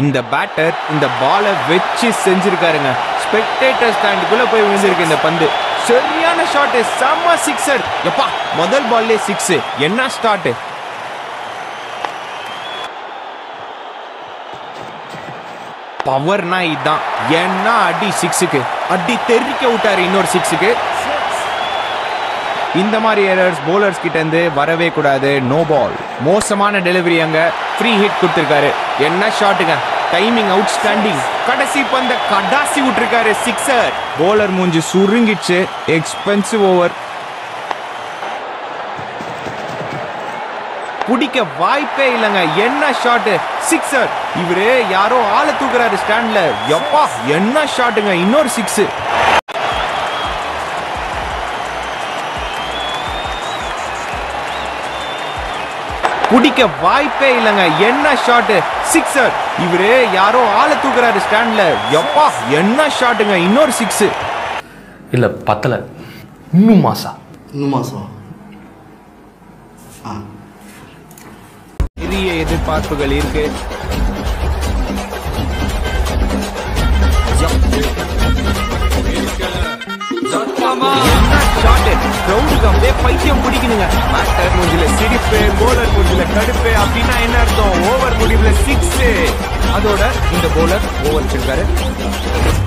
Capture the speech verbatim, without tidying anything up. இந்த பேட்டர் இந்த பாலை வெச்சு செஞ்சிருக்காருங்க. ஸ்பெக்டேட்டர் ஸ்டாண்டுக்குள்ள போய் விழுந்திருக்கு இந்த பந்து. சரியான ஷாட், செம சிக்ஸர். எப்பா முதல் பால்லே சிக்ஸ், என்ன ஸ்டார்ட். பவர்னா இதுதான், என்ன அடி சிக்ஸுக்கு, அடி தெரிக்க விட்டாரு இன்னொரு சிக்ஸுக்கு. இந்த மாதிரி எரர்ஸ் போலர்ஸ் கிட்ட இருந்து வரவே கூடாது. நோ பால், மோசமான டெலிவரி அங்க. ஃப்ரீ ஹிட் கொடுத்திருக்காரு, என்ன ஷாட்டுங்க, டைமிங் அவுட் ஸ்டாண்டிங். கடைசி பந்த கடாசி விட்டுருக்காரு, சிக்ஸர். போலர் மூஞ்சி சுருங்கிடுச்சு. எக்ஸ்பென்சிவ் ஓவர், பிடிக்க வாய்ப்பே இல்லைங்க. என்ன ஷாட்டு, சிக்ஸர். இவரு யாரோ ஆளை தூக்குறாரு ஸ்டாண்ட்ல. எப்பா என்ன ஷாட்டுங்க, இன்னொரு சிக்ஸ். பிடிக்க வாய்ப்பே இல்லைங்க. என்ன ஷாட்டு, சிக்ஸர். இவரு யாரோ ஆளை தூக்குறாரு ஸ்டாண்ட்ல. எப்பா என்ன ஷாட்டுங்க, இன்னொரு சிக்ஸ். இல்ல பத்தல, இன்னும் மாசா இன்னும் மாசா. பெரிய எதிர்பார்ப்புகள் இருக்கு. பைத்தியம் பிடிக்கணுங்க. பேட்டர் மூஞ்சில சிரிப்பு, போலர் மூஞ்சில கடுப்பு. அப்படின்னா என்ன அர்த்தம்? ஓவர் முடிவுல சிக்ஸ். அதோட இந்த போலர் ஓவர் வச்சிருக்காரு.